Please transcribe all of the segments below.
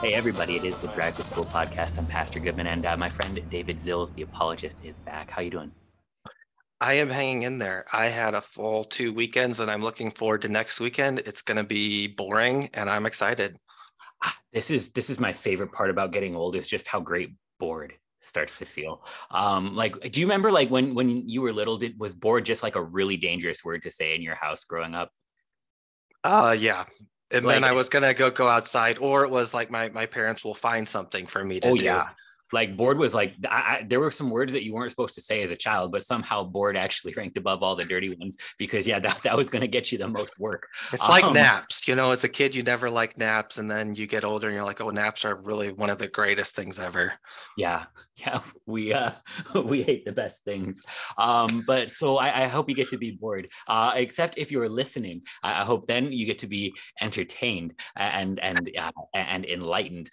Hey, everybody, it is the Drive to School podcast. I'm Pastor Goodman, and my friend David Zilz, the apologist, is back. How you doing? I am hanging in there. I had a full 2 weekends, and I'm looking forward to next weekend. It's going to be boring, and I'm excited. This is my favorite part about getting old is just how great bored starts to feel. Like, do you remember like when you were little, was bored just like a really dangerous word to say in your house growing up? Yeah. And like, then I was going to go outside, or it was like my parents will find something for me to do. Yeah. Like bored was like, there were some words that you weren't supposed to say as a child, but somehow bored actually ranked above all the dirty ones because that was going to get you the most work. It's like naps, as a kid, you never like naps. And then you get older and you're like, oh, naps are really one of the greatest things ever. Yeah. Yeah. We hate the best things. But so I hope you get to be bored, except if you're listening, I hope then you get to be entertained and enlightened.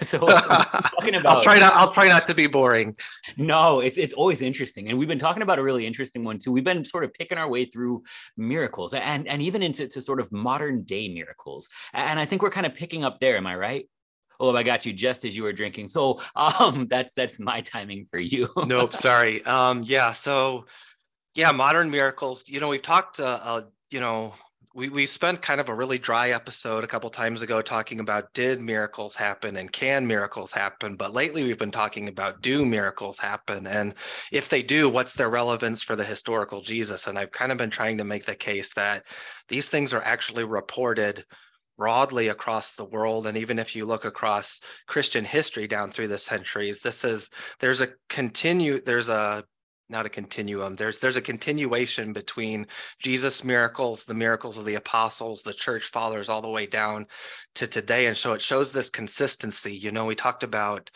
So talking about, I'll try not to be boring. No, it's always interesting. And we've been talking about a really interesting one too. We've been sort of picking our way through miracles and even into sort of modern day miracles. And I think we're kind of picking up there. Am I right? Oh, I got you just as you were drinking. So that's my timing for you. Nope. Sorry. Modern miracles, we've talked, we spent kind of a really dry episode a couple times ago talking about did miracles happen and can miracles happen, but lately we've been talking about do miracles happen, and if they do, what's their relevance for the historical Jesus? And I've kind of been trying to make the case that these things are actually reported broadly across the world, and even if you look across Christian history down through the centuries, there's a continuation between Jesus' miracles, the miracles of the apostles, the church fathers, all the way down to today. And so it shows this consistency. We talked about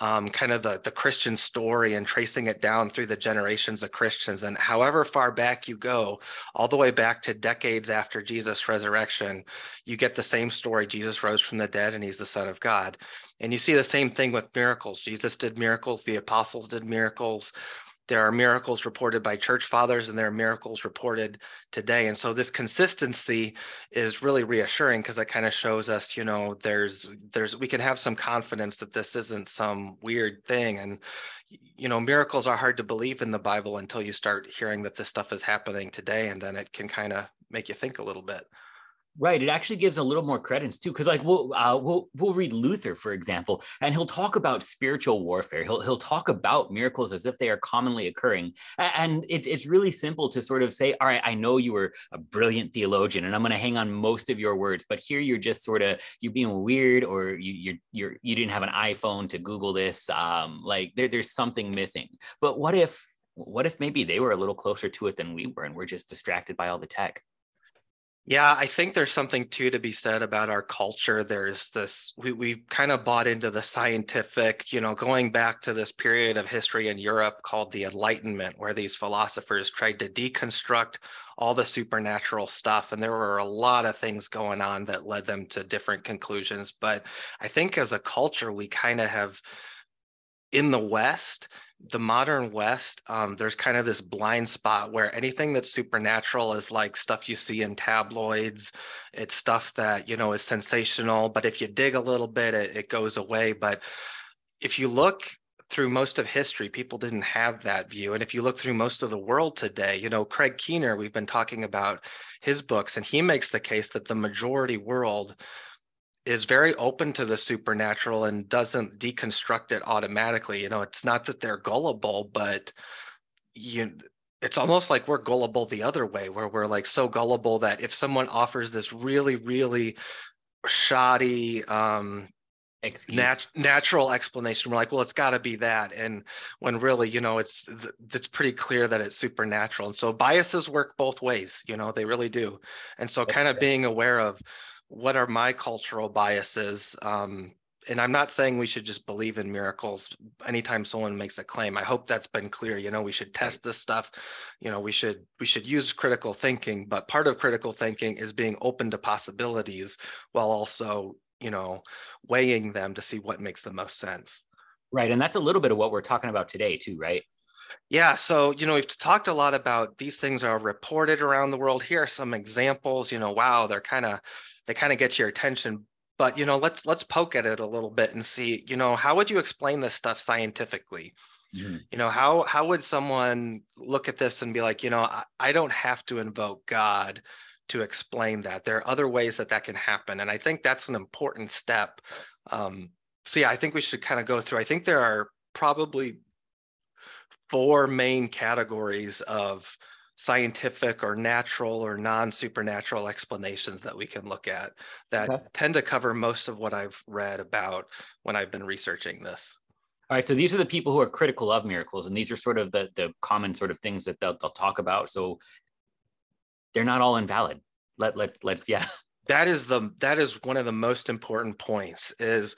kind of the Christian story and tracing it down through the generations of Christians. And however far back you go, all the way back to decades after Jesus' resurrection, you get the same story. Jesus rose from the dead and he's the Son of God. And you see the same thing with miracles. Jesus did miracles. The apostles did miracles. There are miracles reported by church fathers, and there are miracles reported today. And so this consistency is really reassuring because it kind of shows us, we can have some confidence that this isn't some weird thing. And, miracles are hard to believe in the Bible until you start hearing that this stuff is happening today. And then it can kind of make you think a little bit. Right. It actually gives a little more credence too, because like we'll read Luther, for example, and he'll talk about spiritual warfare. He'll talk about miracles as if they are commonly occurring. And it's really simple to sort of say, all right, I know you were a brilliant theologian and I'm going to hang on most of your words, but here you're just sort of, you're being weird, or you didn't have an iPhone to Google this. Like there's something missing. But what if maybe they were a little closer to it than we were, and we're just distracted by all the tech? Yeah, I think there's something too to be said about our culture. There's this, we've kind of bought into the scientific, going back to this period of history in Europe called the Enlightenment, where these philosophers tried to deconstruct all the supernatural stuff. And there were a lot of things going on that led them to different conclusions. But I think as a culture, we kind of have, in the West, the modern West, there's kind of this blind spot where anything that's supernatural is like stuff you see in tabloids. It's stuff that, is sensational, but if you dig a little bit, it goes away. But if you look through most of history, people didn't have that view. And if you look through most of the world today, Craig Keener, we've been talking about his books, and he makes the case that the majority world is very open to the supernatural and doesn't deconstruct it automatically. It's not that they're gullible, but it's almost like we're gullible the other way, where we're like so gullible that if someone offers this really, really shoddy, natural explanation, we're like, well, it's got to be that. And when really, it's pretty clear that it's supernatural. And so biases work both ways, they really do. And so kind of being aware of, what are my cultural biases? And I'm not saying we should just believe in miracles anytime someone makes a claim. I hope that's been clear. We should test this stuff. We should use critical thinking, but part of critical thinking is being open to possibilities while also, weighing them to see what makes the most sense. Right. And that's a little bit of what we're talking about today too, right? Yeah. So, we've talked a lot about these things are reported around the world. Here are some examples, wow, they kind of get your attention, But, you know, let's poke at it a little bit and see, you know, how would you explain this stuff scientifically? Mm-hmm. You know, how would someone look at this and be like, you know, I don't have to invoke God to explain that. There are other ways that that can happen. And I think that's an important step. So, yeah, I think we should kind of go through. I think there are probably four main categories of scientific or natural or non-supernatural explanations that we can look at that tend to cover most of what I've read about when I've been researching this. All right, so these are the people who are critical of miracles, and these are sort of the common sort of things that they'll talk about. So they're not all invalid. Let's yeah. That is one of the most important points is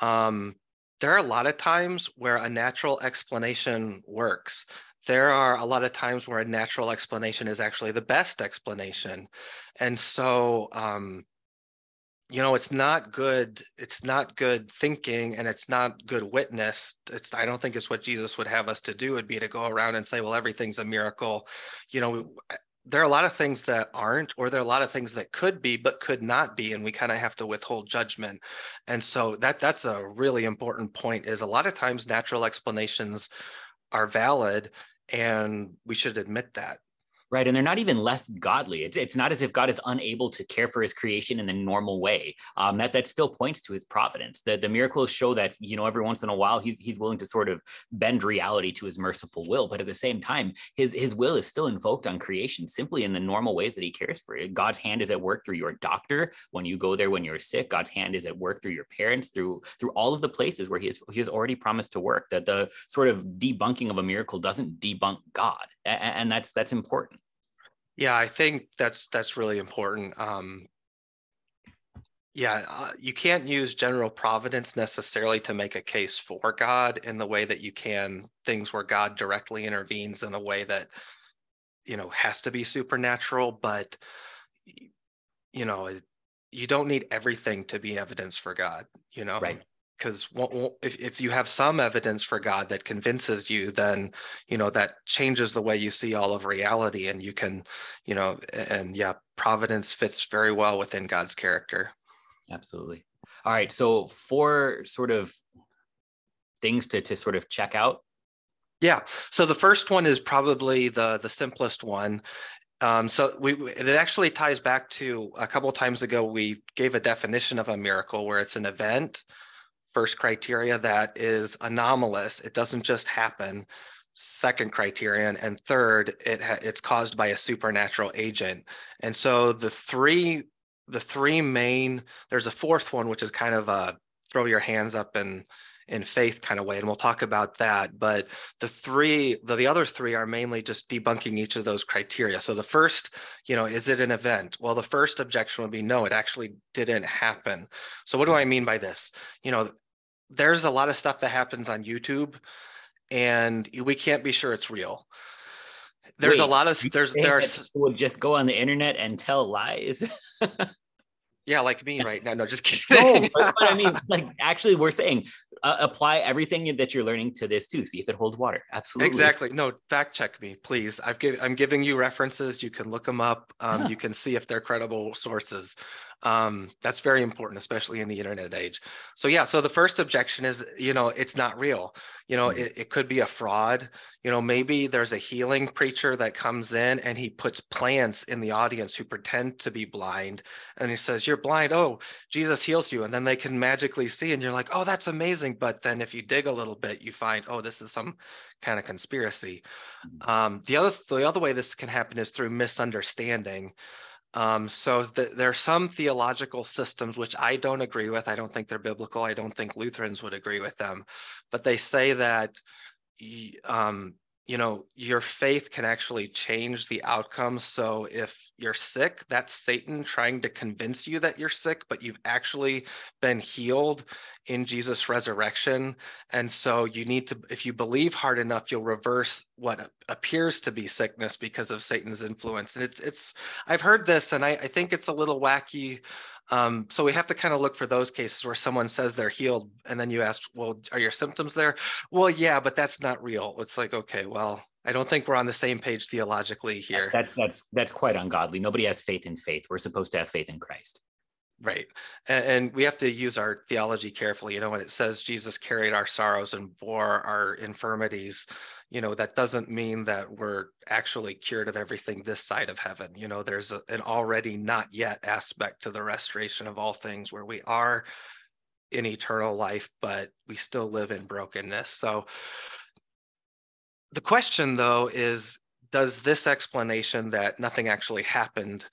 there are a lot of times where a natural explanation works. There are a lot of times where a natural explanation is actually the best explanation. And so, you know, it's not good thinking, and it's not good witness. I don't think it's what Jesus would have us to do, would be to go around and say, well, everything's a miracle. You know, there are a lot of things that aren't, or there are a lot of things that could be, but could not be. And we kind of have to withhold judgment. And so that's a really important point, is a lot of times natural explanations are valid, and we should admit that. Right, and they're not even less godly. It's not as if God is unable to care for his creation in the normal way. That still points to his providence. The miracles show that, you know, every once in a while, he's willing to sort of bend reality to his merciful will. But at the same time, his will is still invoked on creation, simply in the normal ways that he cares for it. God's hand is at work through your doctor when you go there when you're sick. God's hand is at work through your parents, through all of the places where he has already promised to work. That the sort of debunking of a miracle doesn't debunk God, and that's important. Yeah, I think that's really important. You can't use general providence necessarily to make a case for God in the way that you can things where God directly intervenes in a way that, you know, has to be supernatural. But, you know, you don't need everything to be evidence for God, you know? Right. Because if you have some evidence for God that convinces you, then, you know, that changes the way you see all of reality, and you can, you know, and yeah, providence fits very well within God's character. Absolutely. All right. So 4 sort of things to sort of check out. Yeah. So the first one is probably the simplest one. It actually ties back to a couple of times ago, we gave a definition of a miracle where it's an event. First criteria, that is anomalous. It doesn't just happen. Second criterion. And third, it's caused by a supernatural agent. And so the three main, there's a fourth one, which is kind of a throw your hands up and in faith kind of way. And we'll talk about that. But the other three are mainly just debunking each of those criteria. So the first, you know, is it an event? Well, the first objection would be, no, it actually didn't happen. So what do I mean by this? You know, there's a lot of stuff that happens on YouTube, and we can't be sure it's real. There's Wait, a lot of, there's, there's, we'll just go on the internet and tell lies. Yeah, like me right now. No, just kidding. No, but I mean, like, actually, we're saying apply everything that you're learning to this too. See if it holds water. Absolutely. Exactly. No, fact check me, please. I'm giving you references. You can look them up. You can see if they're credible sources. That's very important, especially in the internet age. So yeah. So the first objection is, you know, it's not real. You know, it could be a fraud. You know, maybe there's a healing preacher that comes in and he puts plants in the audience who pretend to be blind, and he says, "You're blind. Oh, Jesus heals you," and then they can magically see, and you're like, "Oh, that's amazing." But then if you dig a little bit, you find, "Oh, this is some kind of conspiracy." The other way this can happen is through misunderstanding. There are some theological systems which I don't agree with. I don't think they're biblical. I don't think Lutherans would agree with them, but they say that, you know, your faith can actually change the outcome. So if you're sick, that's Satan trying to convince you that you're sick, but you've actually been healed in Jesus' resurrection. And so you need to, if you believe hard enough, you'll reverse what appears to be sickness because of Satan's influence. And I've heard this, and I think it's a little wacky. So we have to kind of look for those cases where someone says they're healed, and then you ask, well, are your symptoms there? Well, yeah, but that's not real. It's like, okay, well, I don't think we're on the same page theologically here. That's quite ungodly. Nobody has faith in faith. We're supposed to have faith in Christ. Right. And we have to use our theology carefully. You know, when it says Jesus carried our sorrows and bore our infirmities, you know, that doesn't mean that we're actually cured of everything this side of heaven. You know, there's an already not yet aspect to the restoration of all things where we are in eternal life, but we still live in brokenness. So the question, though, is, does this explanation that nothing actually happened,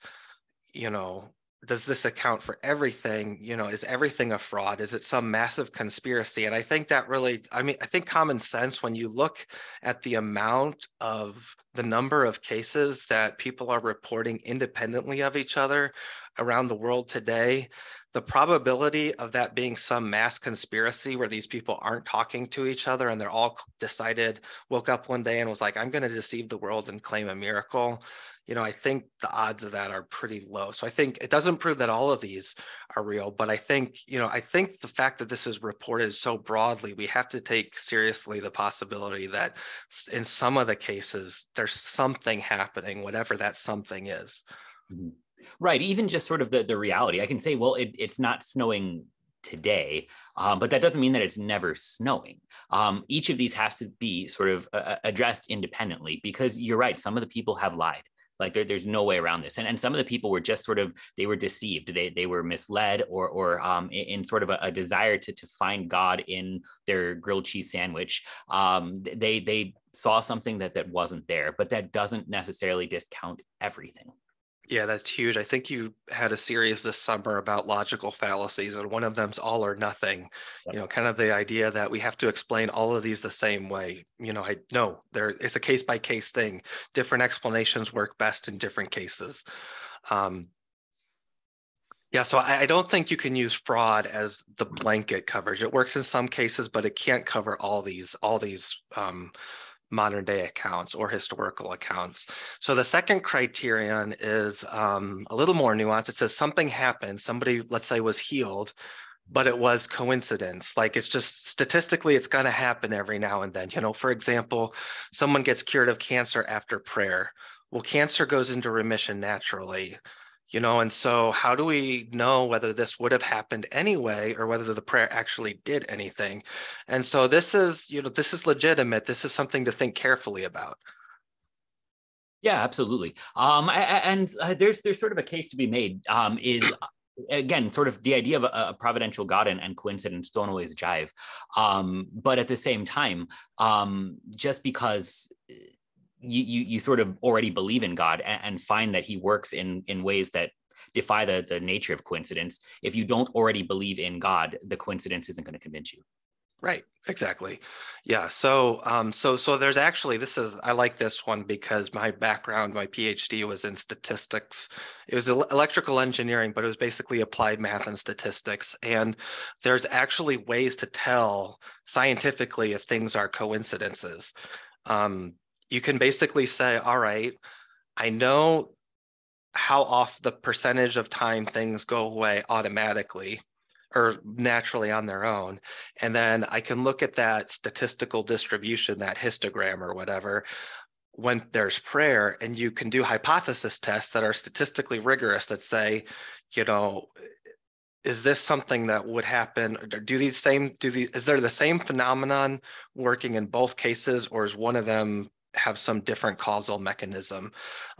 you know, does this account for everything? You know, is everything a fraud? Is it some massive conspiracy? And I think that really, I mean, I think common sense, when you look at the amount of the number of cases that people are reporting independently of each other around the world today, the probability of that being some mass conspiracy where these people aren't talking to each other and they're all decided, woke up one day and was like, I'm going to deceive the world and claim a miracle. You know, I think the odds of that are pretty low. So I think it doesn't prove that all of these are real, but I think, you know, I think the fact that this is reported so broadly, we have to take seriously the possibility that in some of the cases, there's something happening, whatever that something is. Mm-hmm. Right. Even just sort of the reality. I can say, well, it's not snowing today, but that doesn't mean that it's never snowing. Each of these has to be sort of addressed independently, because you're right. Some of the people have lied. Like there's no way around this. And some of the people were just sort of, they were deceived. They were misled or in sort of a desire to find God in their grilled cheese sandwich. They saw something that wasn't there, but that doesn't necessarily discount everything. Yeah, that's huge. I think you had a series this summer about logical fallacies, and one of them's all or nothing. Yep. You know, kind of the idea that we have to explain all of these the same way. You know, it's a case by case thing. Different explanations work best in different cases. So I don't think you can use fraud as the blanket coverage. It works in some cases, but it can't cover all these modern day accounts or historical accounts. So the second criterion is a little more nuanced. It says something happened, somebody, let's say, was healed, but it was coincidence. Like, it's just statistically, it's going to happen every now and then. You know, for example, someone gets cured of cancer after prayer. Well, cancer goes into remission naturally. You know, and so how do we know whether this would have happened anyway, or whether the prayer actually did anything? And so this is legitimate. This is something to think carefully about. Yeah, absolutely. There's sort of a case to be made. Again, sort of the idea of a providential God and coincidence don't always jive. But at the same time, just because you sort of already believe in God and find that he works in ways that defy the nature of coincidence. If you don't already believe in God, the coincidence isn't going to convince you. Right. Exactly. Yeah. So there's actually, I like this one because my background, my PhD was in statistics. It was electrical engineering, but it was basically applied math and statistics. And there's actually ways to tell scientifically if things are coincidences. You can basically say, all right, I know how off the percentage of time things go away automatically or naturally on their own. And then I can look at that statistical distribution, that histogram or whatever, when there's prayer, and you can do hypothesis tests that are statistically rigorous that say, you know, is this something that would happen? Is there the same phenomenon working in both cases, or is one of them have some different causal mechanism?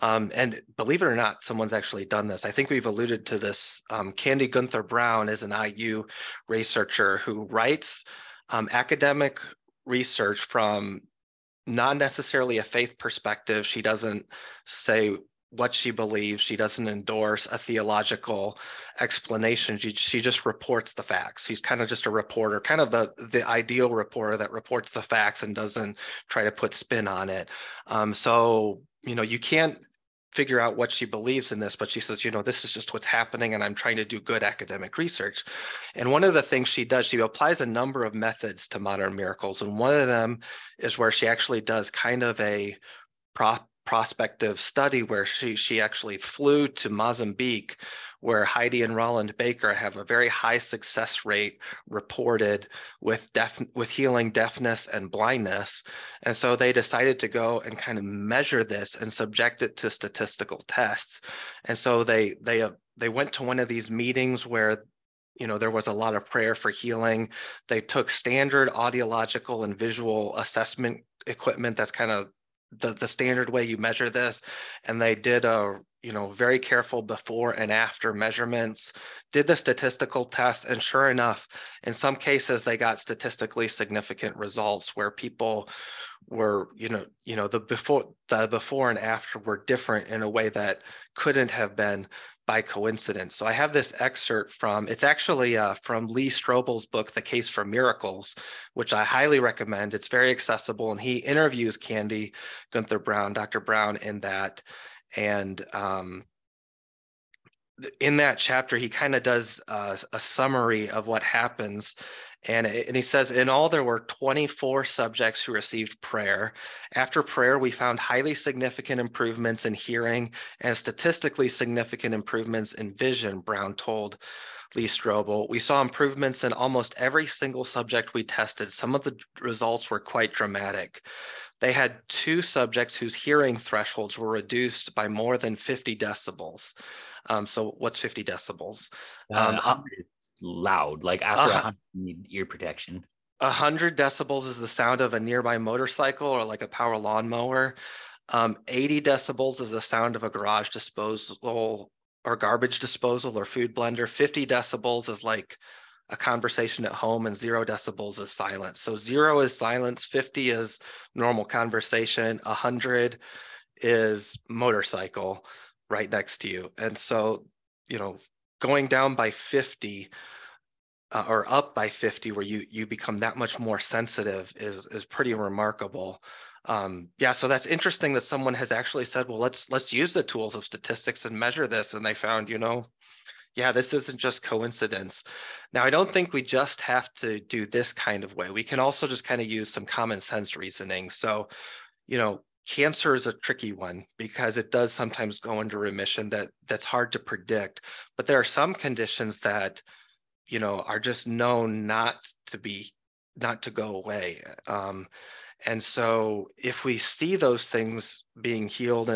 And believe it or not, someone's actually done this. I think we've alluded to this. Candy Gunther Brown is an IU researcher who writes academic research from not necessarily a faith perspective. She doesn't say what she believes. She doesn't endorse a theological explanation. She just reports the facts. She's kind of just a reporter, kind of the ideal reporter that reports the facts and doesn't try to put spin on it. So, you know, you can't figure out what she believes in this, but she says, you know, this is just what's happening, and I'm trying to do good academic research. And one of the things she does, she applies a number of methods to modern miracles. And one of them is where she actually does kind of a prospective study where she actually flew to Mozambique, where Heidi and Roland Baker have a very high success rate reported with healing deafness and blindness. And so they decided to go and kind of measure this and subject it to statistical tests. And so they went to one of these meetings where, you know, there was a lot of prayer for healing. They took standard audiological and visual assessment equipment. That's kind of the standard way you measure this. And they did a, you know, very careful before and after measurements, did the statistical tests. And sure enough, in some cases, they got statistically significant results where people were, you know, the before and after were different in a way that couldn't have been by coincidence. So I have this excerpt from Lee Strobel's book, The Case for Miracles, which I highly recommend. It's very accessible. And he interviews Candy Gunther Brown, Dr. Brown, in that. And in that chapter, he kind of does a summary of what happens. And he says, in all, there were 24 subjects who received prayer. After prayer, we found highly significant improvements in hearing and statistically significant improvements in vision, Brown told Lee Strobel. We saw improvements in almost every single subject we tested. Some of the results were quite dramatic. They had 2 subjects whose hearing thresholds were reduced by more than 50 decibels. So what's 50 decibels? Loud, like after 100, you need ear protection. 100 decibels is the sound of a nearby motorcycle or like a power lawnmower. 80 decibels is the sound of a garage disposal or garbage disposal or food blender. 50 decibels is like a conversation at home, and 0 decibels is silence. So 0 is silence, 50 is normal conversation, 100 is motorcycle right next to you. And so, you know, going down by 50 or up by 50, where you become that much more sensitive, is pretty remarkable. So that's interesting that someone has actually said, well, let's use the tools of statistics and measure this. And they found, you know, yeah, this isn't just coincidence. Now, I don't think we just have to do this kind of way. We can also just kind of use some common sense reasoning. So, you know, cancer is a tricky one because it does sometimes go into remission that's hard to predict, but there are some conditions that, you know, are just known not to go away. And so if we see those things being healed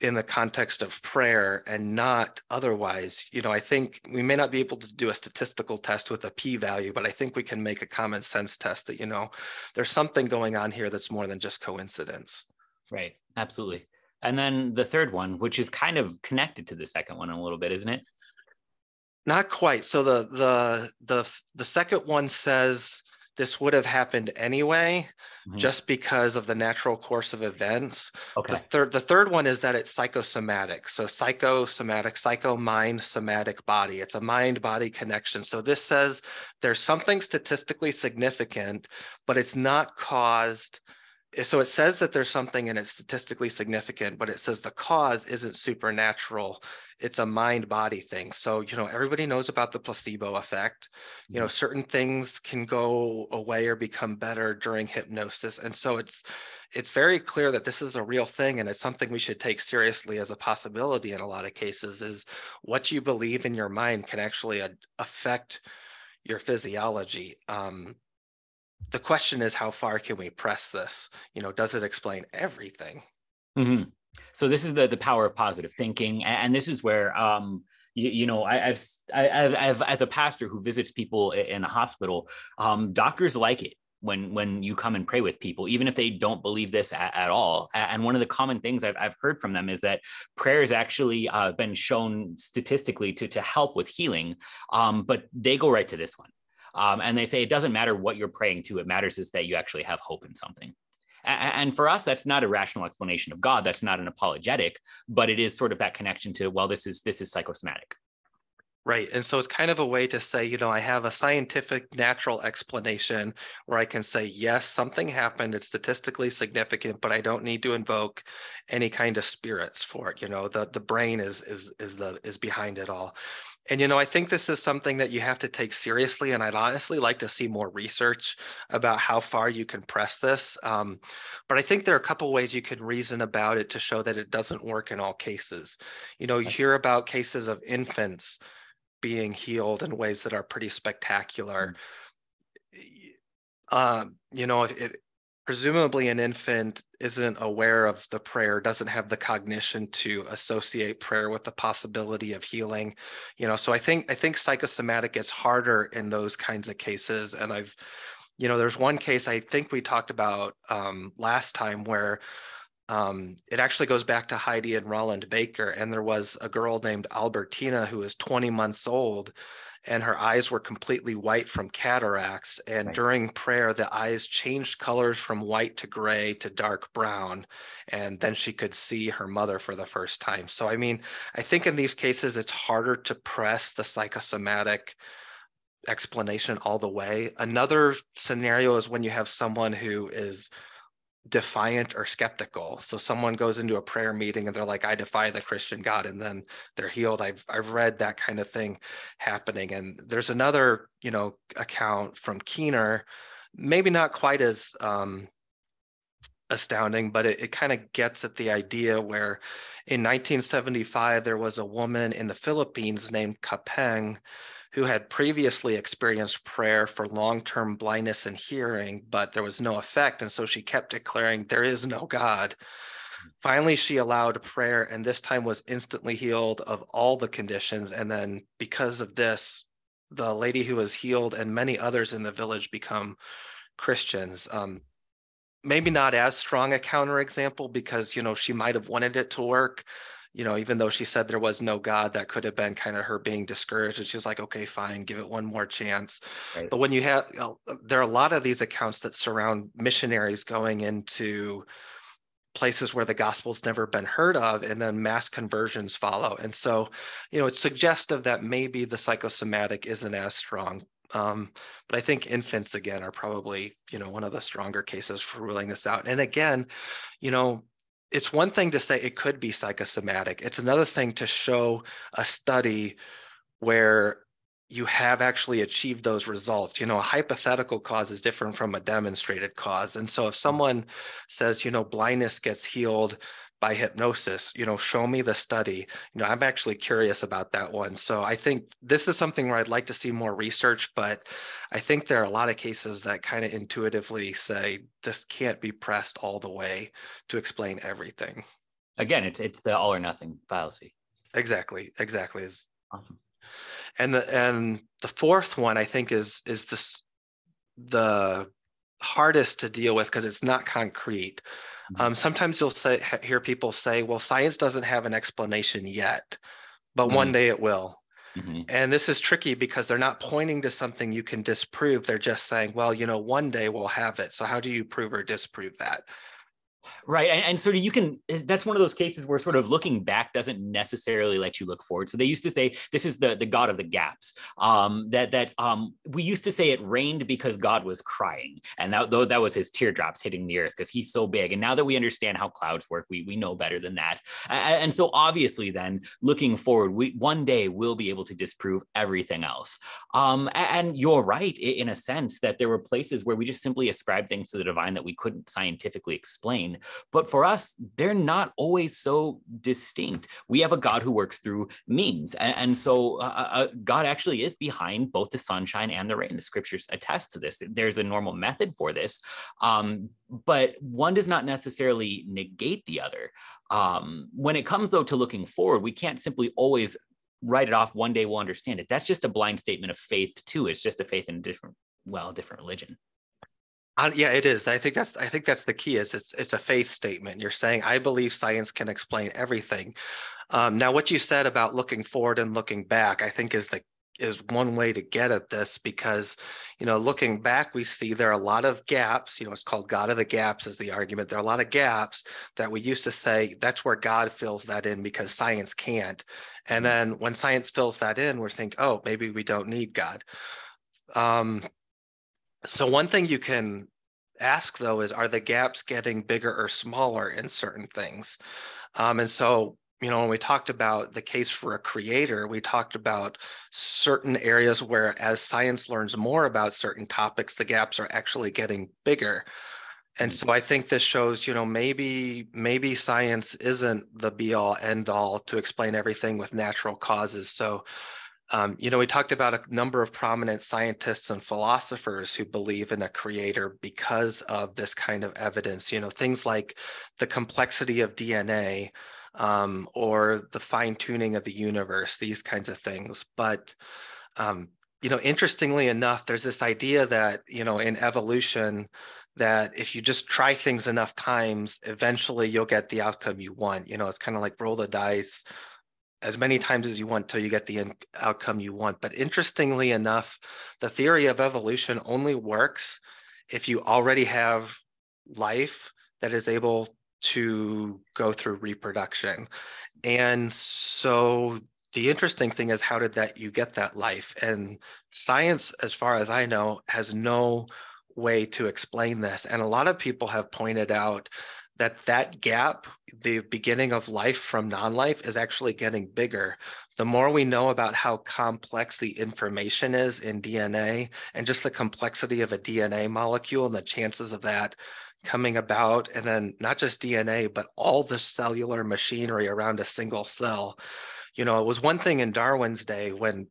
in the context of prayer and not otherwise, you know, I think we may not be able to do a statistical test with a p-value, but I think we can make a common sense test that, you know, there's something going on here that's more than just coincidence. Right. Absolutely. And then the third one, which is kind of connected to the second one a little bit, isn't it? Not quite. So the second one says this would have happened anyway, mm-hmm. just because of the natural course of events. Okay. The third one is that it's psychosomatic. So psychosomatic, psycho-mind, somatic body. It's a mind-body connection. So this says there's something statistically significant, but it's not caused. So it says that there's something and it's statistically significant, but it says the cause isn't supernatural. It's a mind-body thing. So, you know, everybody knows about the placebo effect. You know, certain things can go away or become better during hypnosis. And so it's very clear that this is a real thing, and it's something we should take seriously as a possibility in a lot of cases, is what you believe in your mind can actually affect your physiology. The question is, how far can we press this? You know, does it explain everything? Mm-hmm. So this is the power of positive thinking. And this is where, I've as a pastor who visits people in a hospital, doctors like it when you come and pray with people, even if they don't believe this at all. And one of the common things I've heard from them is that prayer has actually been shown statistically to help with healing. But they go right to this one. And they say, it doesn't matter what you're praying to, it matters is that you actually have hope in something. And for us, that's not a rational explanation of God. That's not an apologetic, but it is sort of that connection to, well, this is psychosomatic. Right. And so it's kind of a way to say, you know, I have a scientific natural explanation where I can say, yes, something happened. It's statistically significant, but I don't need to invoke any kind of spirits for it. You know, the brain is behind it all. And, you know, I think this is something that you have to take seriously. And I'd honestly like to see more research about how far you can press this. But I think there are a couple ways you can reason about it to show that it doesn't work in all cases. You know, you hear about cases of infants being healed in ways that are pretty spectacular. You know, presumably an infant isn't aware of the prayer, doesn't have the cognition to associate prayer with the possibility of healing, you know. So I think psychosomatic gets harder in those kinds of cases. And I've, you know, there's one case I think we talked about last time where it actually goes back to Heidi and Roland Baker. And there was a girl named Albertina who was 20 months old, and her eyes were completely white from cataracts. And right. During prayer, the eyes changed colors from white to gray to dark brown. And then she could see her mother for the first time. So, I mean, I think in these cases, it's harder to press the psychosomatic explanation all the way. Another scenario is when you have someone who is defiant or skeptical. So someone goes into a prayer meeting and they're like, I defy the Christian God, and then they're healed. I've read that kind of thing happening. And there's another, you know, account from Keener, maybe not quite as astounding, but it kind of gets at the idea where in 1975, there was a woman in the Philippines named Kapeng who had previously experienced prayer for long-term blindness and hearing, but there was no effect. And so she kept declaring, there is no God. Finally, she allowed prayer, and this time was instantly healed of all the conditions. And then because of this, the lady who was healed and many others in the village become Christians. Maybe not as strong a counterexample because, you know, she might have wanted it to work. You know, even though she said there was no God, that could have been kind of her being discouraged. And she was like, okay, fine, give it one more chance. Right. But when you have, you know, there are a lot of these accounts that surround missionaries going into places where the gospel's never been heard of, and then mass conversions follow. And so, you know, it's suggestive that maybe the psychosomatic isn't as strong. But I think infants, again, are probably, you know, one of the stronger cases for ruling this out. And again, you know, it's one thing to say it could be psychosomatic. It's another thing to show a study where you have actually achieved those results. You know, a hypothetical cause is different from a demonstrated cause. And so if someone says, you know, blindness gets healed by hypnosis, you know, show me the study. You know, I'm actually curious about that one. So I think this is something where I'd like to see more research, but I think there are a lot of cases that kind of intuitively say this can't be pressed all the way to explain everything. Again, it's the all or nothing fallacy. Exactly. Awesome. And the fourth one I think is the hardest to deal with because it's not concrete. Sometimes you'll hear people say, well, science doesn't have an explanation yet, but one day it will. Mm-hmm. And this is tricky because they're not pointing to something you can disprove. They're just saying, well, you know, one day we'll have it. So how do you prove or disprove that? Right. And sort of that's one of those cases where sort of looking back doesn't necessarily let you look forward. So they used to say, this is the God of the gaps, that we used to say it rained because God was crying. And that was his teardrops hitting the earth because he's so big. And now that we understand how clouds work, we know better than that. And so obviously then looking forward, one day we'll be able to disprove everything else. And you're right in a sense that there were places where we just simply ascribed things to the divine that we couldn't scientifically explain. But for us, they're not always so distinct. We have a God who works through means. And so God actually is behind both the sunshine and the rain. The scriptures attest to this. There's a normal method for this, but one does not necessarily negate the other. When it comes, though, to looking forward, we can't simply always write it off. One day we'll understand it. That's just a blind statement of faith, too. It's just a faith in a different religion. Yeah, it is. I think that's the key is it's a faith statement. You're saying, I believe science can explain everything. Now, what you said about looking forward and looking back, I think is one way to get at this, because, you know, looking back, we see there are a lot of gaps. You know, it's called God of the gaps is the argument. There are a lot of gaps that we used to say that's where God fills that in because science can't. And then when science fills that in, we think, oh, maybe we don't need God. So one thing you can ask, though, is are the gaps getting bigger or smaller in certain things? And so, you know, when we talked about the case for a creator, we talked about certain areas where as science learns more about certain topics, the gaps are actually getting bigger. And so I think this shows, you know, maybe science isn't the be all end all to explain everything with natural causes. So, you know, we talked about a number of prominent scientists and philosophers who believe in a creator because of this kind of evidence, you know, things like the complexity of DNA, or the fine-tuning of the universe, these kinds of things. But, you know, interestingly enough, there's this idea that, you know, in evolution, that if you just try things enough times, eventually you'll get the outcome you want. You know, it's kind of like roll the dice as many times as you want till you get the outcome you want. But interestingly enough, the theory of evolution only works if you already have life that is able to go through reproduction. And so the interesting thing is, how did you get that life? And science, as far as I know, has no way to explain this. And a lot of people have pointed out that gap, the beginning of life from non-life, is actually getting bigger. The more we know about how complex the information is in DNA, and just the complexity of a DNA molecule and the chances of that coming about, and then not just DNA, but all the cellular machinery around a single cell. You know, it was one thing in Darwin's day when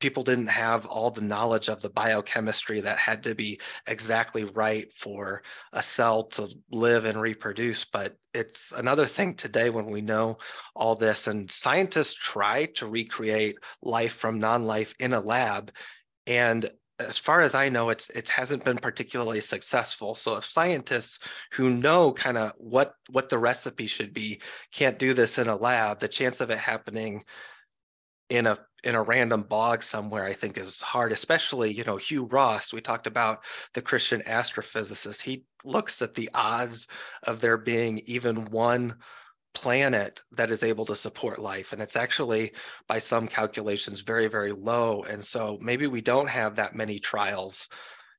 people didn't have all the knowledge of the biochemistry that had to be exactly right for a cell to live and reproduce. But it's another thing today when we know all this, and scientists try to recreate life from non-life in a lab. And as far as I know, it hasn't been particularly successful. So if scientists who know kind of what the recipe should be can't do this in a lab, the chance of it happening in a random bog somewhere, I think, is hard. Especially, you know, Hugh Ross, we talked about the Christian astrophysicist. He looks at the odds of there being even one planet that is able to support life. And it's actually, by some calculations, very, very low. And so maybe we don't have that many trials,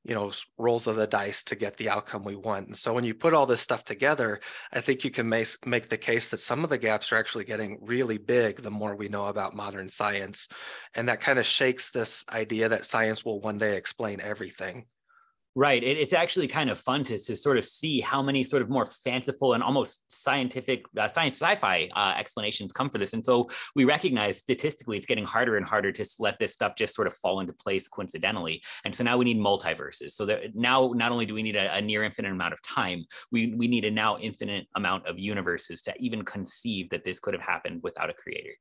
you know, rolls of the dice to get the outcome we want. And so when you put all this stuff together, I think you can make the case that some of the gaps are actually getting really big the more we know about modern science. And that kind of shakes this idea that science will one day explain everything. Right. It's actually kind of fun to sort of see how many sort of more fanciful and almost scientific sci-fi explanations come for this. And so we recognize statistically it's getting harder and harder to let this stuff just sort of fall into place coincidentally. And so now we need multiverses. So that now not only do we need a near infinite amount of time, we need a now infinite amount of universes to even conceive that this could have happened without a creator.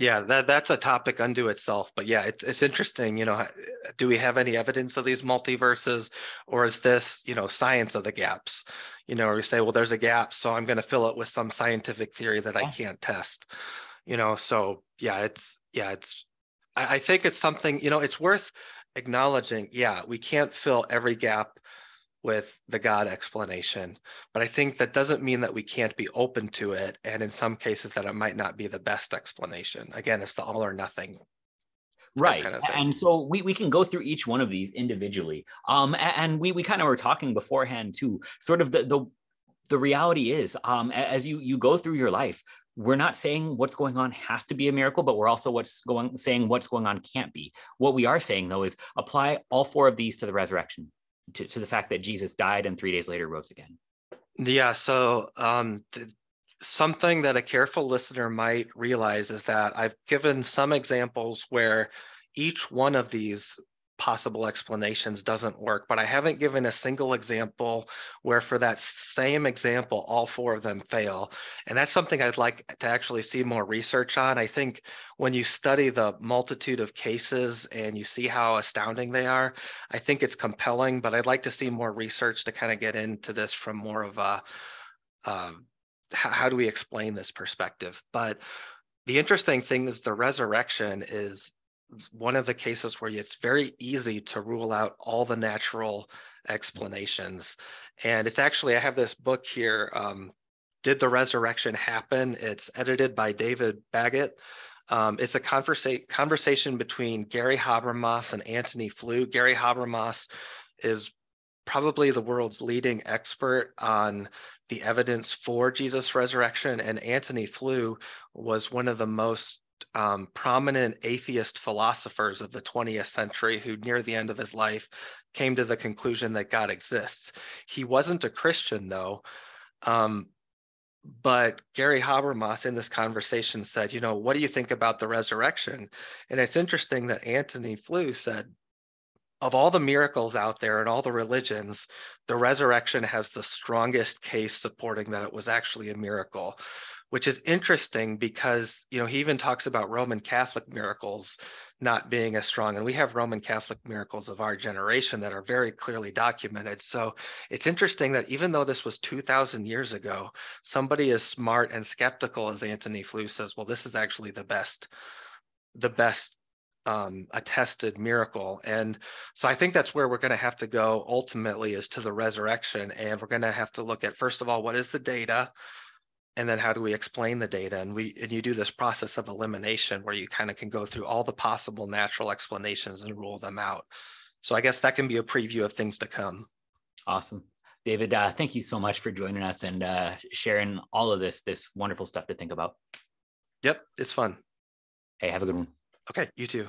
Yeah, that's a topic unto itself. But yeah, it's interesting, you know, do we have any evidence of these multiverses, or is this, you know, science of the gaps? You know, or we say, well, there's a gap, so I'm going to fill it with some scientific theory that I can't test, you know? So yeah, I think it's something, you know, it's worth acknowledging. Yeah, we can't fill every gap with the God explanation, but I think that doesn't mean that we can't be open to it, and in some cases that it might not be the best explanation. Again, it's the all or nothing. Right. Kind of, and so we can go through each one of these individually. And we kind of were talking beforehand too, sort of the reality is, as you go through your life, we're not saying what's going on has to be a miracle, but we're also saying what's going on can't be. What we are saying though is apply all four of these to the resurrection. To the fact that Jesus died and 3 days later rose again. Yeah, so something that a careful listener might realize is that I've given some examples where each one of these possible explanations doesn't work, but I haven't given a single example where for that same example, all four of them fail. And that's something I'd like to actually see more research on. I think when you study the multitude of cases and you see how astounding they are, I think it's compelling, but I'd like to see more research to kind of get into this from more of a, how do we explain this perspective? But the interesting thing is the resurrection is one of the cases where it's very easy to rule out all the natural explanations. And it's actually, I have this book here, Did the Resurrection Happen? It's edited by David Baggett. It's a conversation between Gary Habermas and Anthony Flew. Gary Habermas is probably the world's leading expert on the evidence for Jesus' resurrection. And Anthony Flew was one of the most prominent atheist philosophers of the 20th century who, near the end of his life, came to the conclusion that God exists. He wasn't a Christian, though. But Gary Habermas in this conversation said, you know, what do you think about the resurrection? And it's interesting that Anthony Flew said, of all the miracles out there and all the religions, the resurrection has the strongest case supporting that it was actually a miracle, which is interesting because, you know, he even talks about Roman Catholic miracles not being as strong. And we have Roman Catholic miracles of our generation that are very clearly documented. So it's interesting that even though this was 2,000 years ago, somebody as smart and skeptical as Anthony Flew says, well, this is actually the best attested miracle. And so I think that's where we're going to have to go ultimately, is to the resurrection. And we're going to have to look at, first of all, what is the data? And then how do we explain the data? And you do this process of elimination where you kind of can go through all the possible natural explanations and rule them out. So I guess that can be a preview of things to come. Awesome. David, thank you so much for joining us and sharing all of this wonderful stuff to think about. Yep. It's fun. Hey, have a good one. Okay, you too.